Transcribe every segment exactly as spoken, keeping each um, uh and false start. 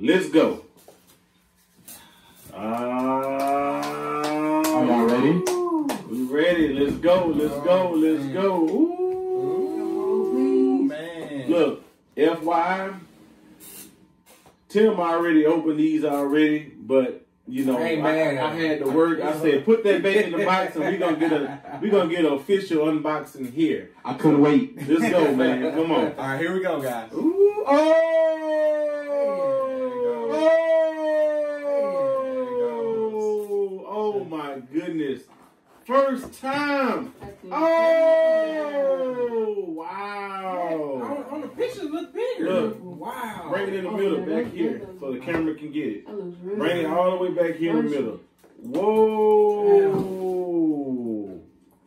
Let's go. Uh, Are y'all ready? We ready. Let's go. Let's go. Let's go. Ooh, man. Look, F Y I, Tim already opened these already, but you know, hey, man. I, I had to work. I said, put that back in the box, and we gonna get a we gonna get an official unboxing here. I couldn't wait. Let's go, man. Come on. All right, here we go, guys. Ooh, oh. Goodness, first time! Oh wow! On the pictures look bigger. Look, wow! Bring it in the middle, back here, so the camera can get it. Bring it all the way back here in the middle. Whoa!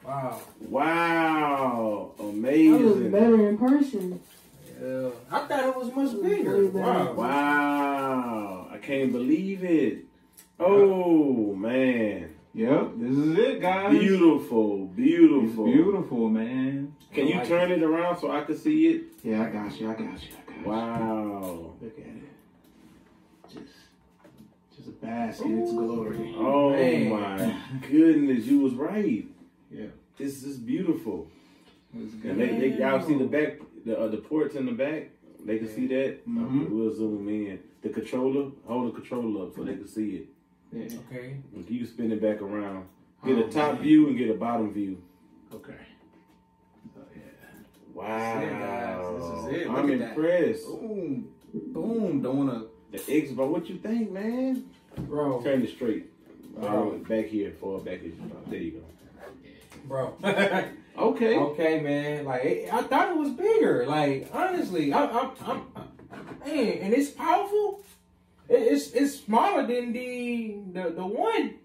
Wow! Wow! Amazing! That looks better in person. Yeah, I thought it was much bigger. Wow! Wow! I can't believe it. Oh man. Yep, this is it, guys. Beautiful, beautiful. It's beautiful, man. Can you turn it around so I can see it? Yeah, I got you, I got you, I got you. Wow. Look at it. Just, just a basket. Ooh. It's glory. Oh, man. My goodness, you was right. Yeah. This is beautiful. It's good. And they, y'all see the back, the, uh, the ports in the back? They can yeah. see that? Mm-hmm. Okay, we'll zoom in. The controller, hold the controller up so they can see it. Yeah. Okay. If you spin it back around, get oh, a top man. view and get a bottom view. Okay. Oh yeah. Wow. It, this is it. Look, I'm impressed. That. Boom. Boom. Don't wanna. The Xbox. What you think, man? Bro. Turn it straight. Bro. Um, back here, far back as you know. There you go. Bro. Okay. Okay, man. Like it, I thought it was bigger. Like honestly, I, I, I'm, I, man, and it's powerful. It's it's smaller than the the, the one.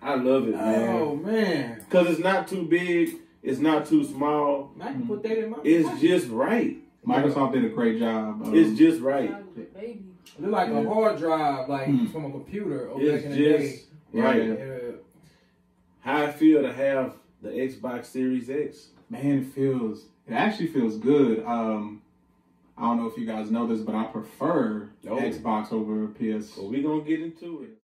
I love it, man. Oh man, because it's not too big, it's not too small. I can put that in my It's pocket. Just right. Microsoft did a great job. Um, it's just right. It's like yeah. a hard drive, like mm. from a computer. Over it's back in the just day. right. Yeah, yeah. How I feel to have the Xbox Series X. Man, it feels. It actually feels good. Um. I don't know if you guys know this, but I prefer no. Xbox over P S. So we're going to get into it.